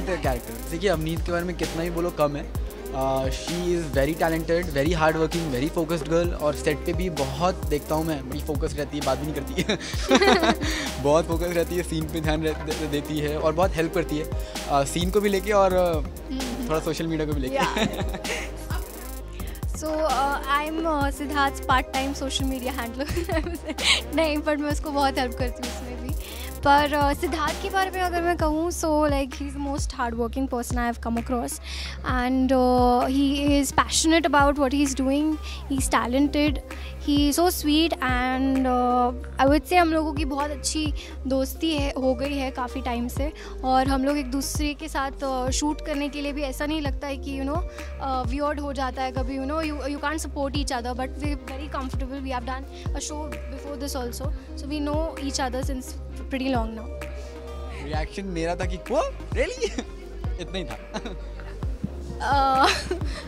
Avneet character, देखिए अवनीत के बारे में कितना ही बोलो कम है। She is very talented, very hard working, very focused girl, और सेट पे भी बहुत देखता हूँ मैं, बड़ी फोकस रहती है, बात भी नहीं करती है बहुत फोकस रहती है, सीन पे ध्यान देती है और बहुत हेल्प करती है सीन को भी लेके और थोड़ा सोशल मीडिया को भी लेके So I'm Siddharth's part-time social media handler नहीं, but मैं उसको बहुत help करती हूँ उसमें भी। पर सिद्धार्थ के बारे में अगर मैं कहूँ so like he's the most hard-working person I have come across and he is passionate about what he's doing. He's talented. He's so sweet and I would say हम लोगों की बहुत अच्छी दोस्ती है, हो गई है काफ़ी टाइम से, और हम लोग एक दूसरे के साथ शूट करने के लिए भी ऐसा नहीं लगता है कि यू नो वियर्ड हो जाता है कभी, you know you can't support each other but we're very comfortable. We have done a show before this also so we know each other since pretty long now. Reaction मेरा था कि वो really इतना ही था.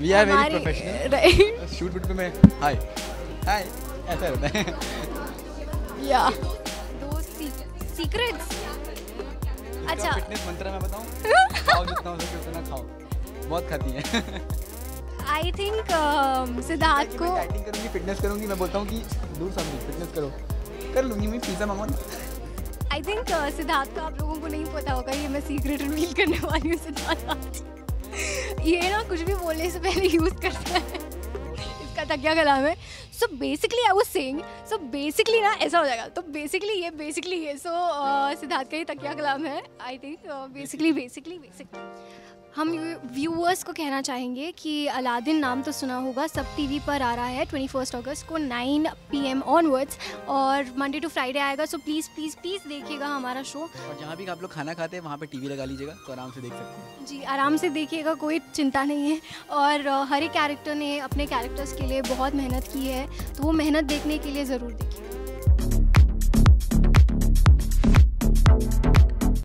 We are very professional. Right. Shoot bit पे मैं hi hi ऐसा रहता है. Yeah. Those secrets. अच्छा. Fitness मंत्र मैं बताऊँ. खाओ जितना हो सके उतना खाओ. बहुत खाती हैं. आई थिंक सिद्धार्थ को डाइटिंग करूँगी, फिटनेस करूँगी, मैं बोलता हूँ कि दूर समझ फिटनेस करो, कर लूँगी मैं, पिज़्ज़ा मंगवाना. आई थिंक सिद्धार्थ का आप लोगों को नहीं पता होगा, ये मैं सीक्रेट रिवील करने वाली हूँ. सिद्धार्थ ये ना कुछ भी बोलने से पहले यूज़ करता है, इसका तकिया कलाम है. So basically I was saying so basically ना ऐसा हो जाएगा, तो बेसिकली ये सो सिद्धार्थ का ये तकिया कलाम है. आई थिंक बेसिकली हम व्यूअर्स को कहना चाहेंगे कि अलादीन नाम तो सुना होगा, सब टीवी पर आ रहा है 21 अगस्त को 9 PM ऑनवर्ड्स, और मंडे टू फ्राइडे आएगा. सो प्लीज़ प्लीज़ प्लीज़ देखिएगा हमारा शो, और जहाँ भी आप लोग खाना खाते हैं वहाँ पे टीवी लगा लीजिएगा तो आराम से देख सकते हैं. जी आराम से देखिएगा, कोई चिंता नहीं है. और हर एक कैरेक्टर ने अपने कैरेक्टर्स के लिए बहुत मेहनत की है, तो वो मेहनत देखने के लिए ज़रूर देखिएगा.